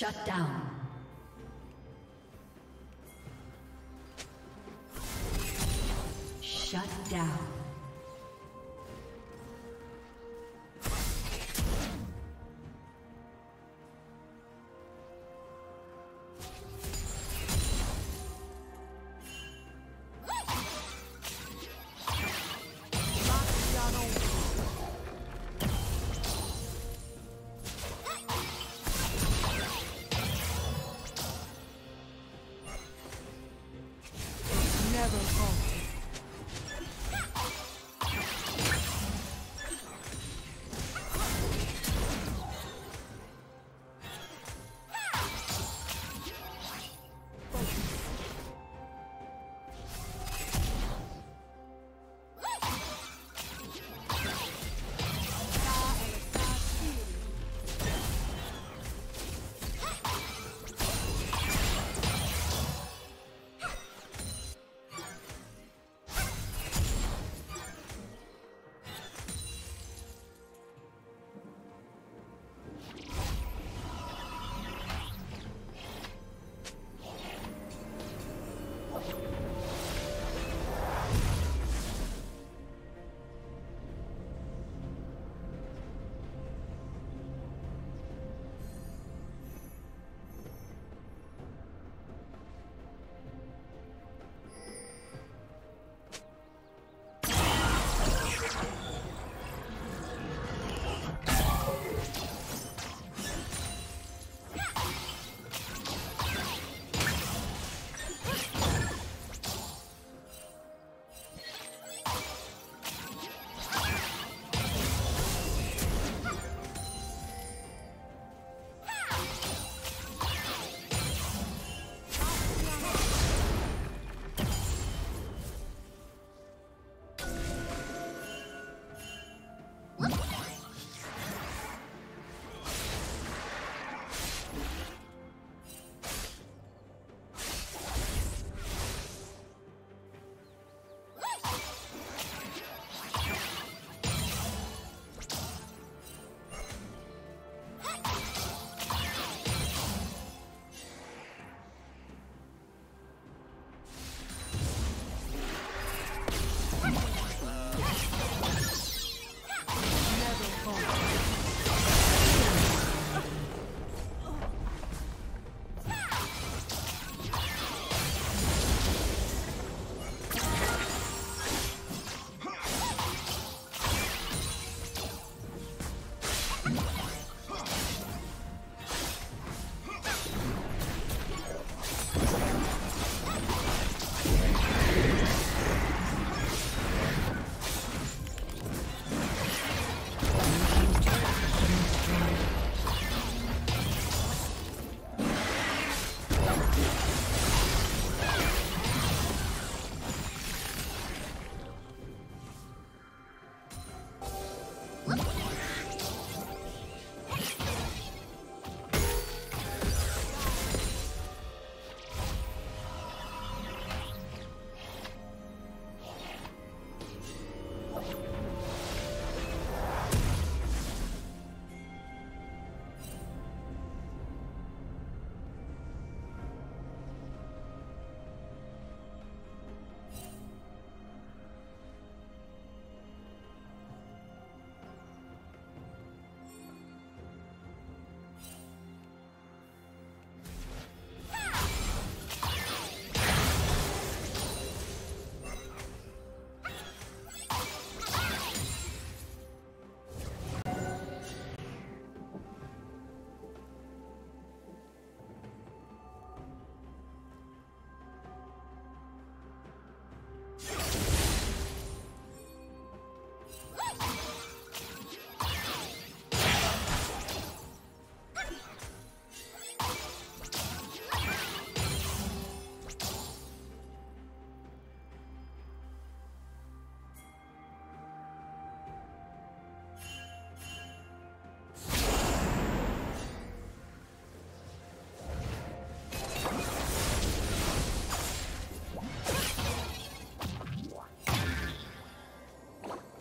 Shut down. Shut down.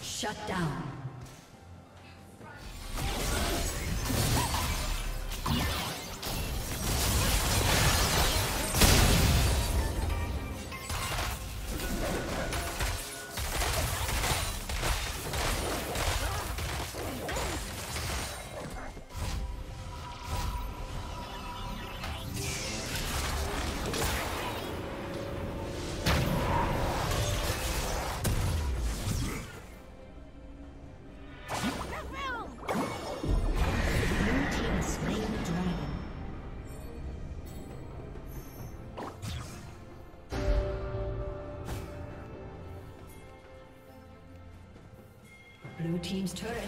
Shut down. Blue team's turret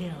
kill.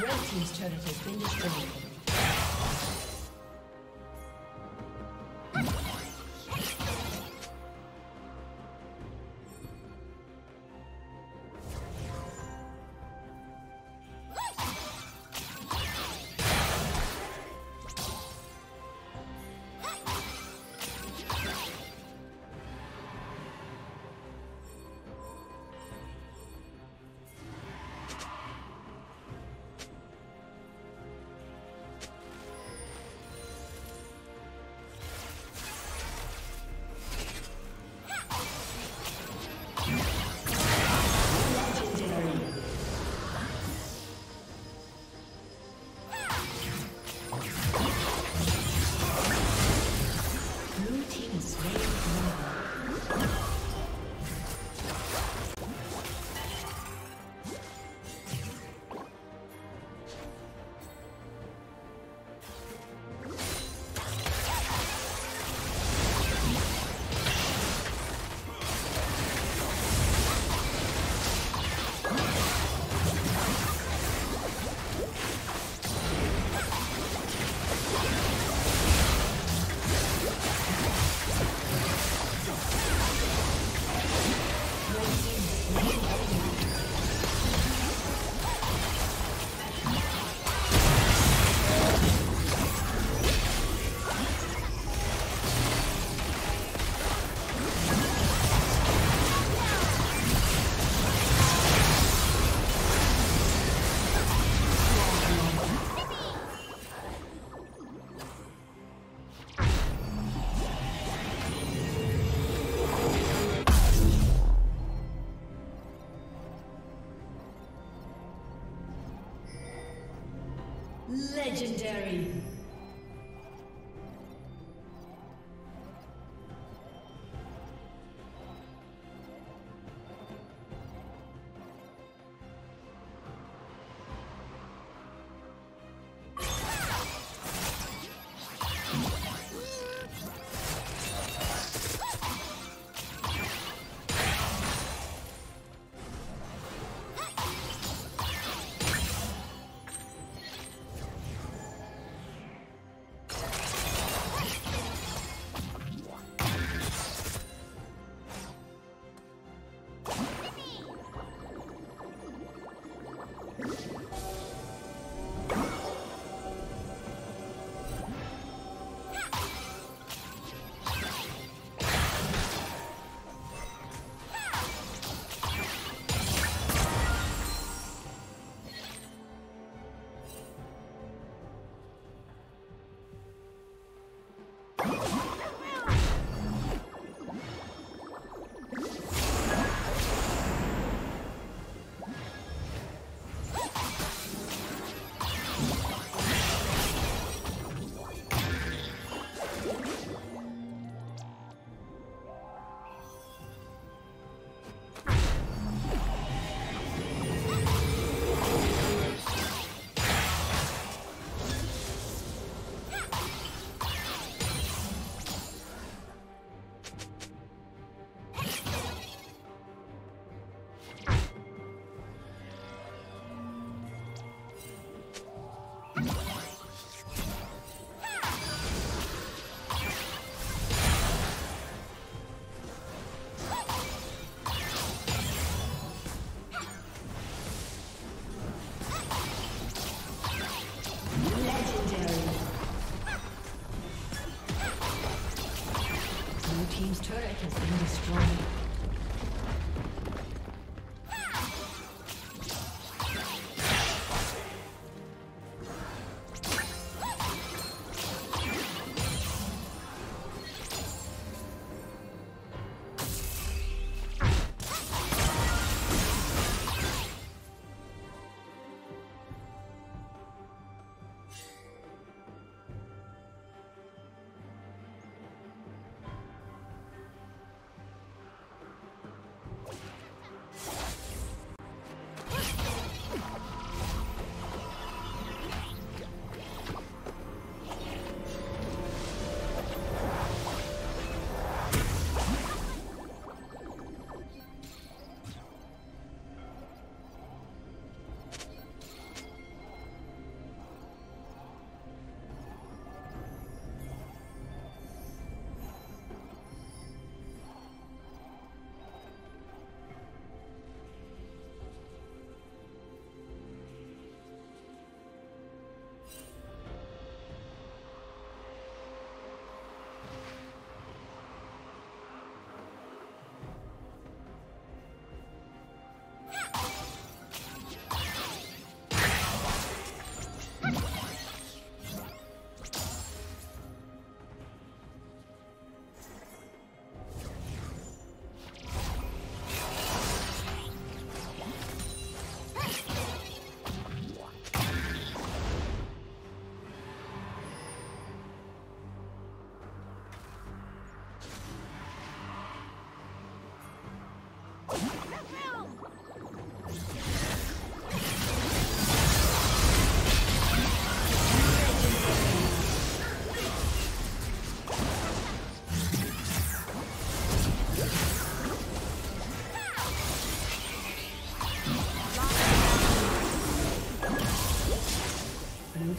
Red team's turret has been destroyed. Legendary.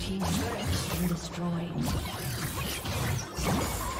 team's turret has been destroyed. Red team's turret has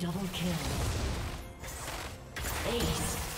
Double kill. Ace.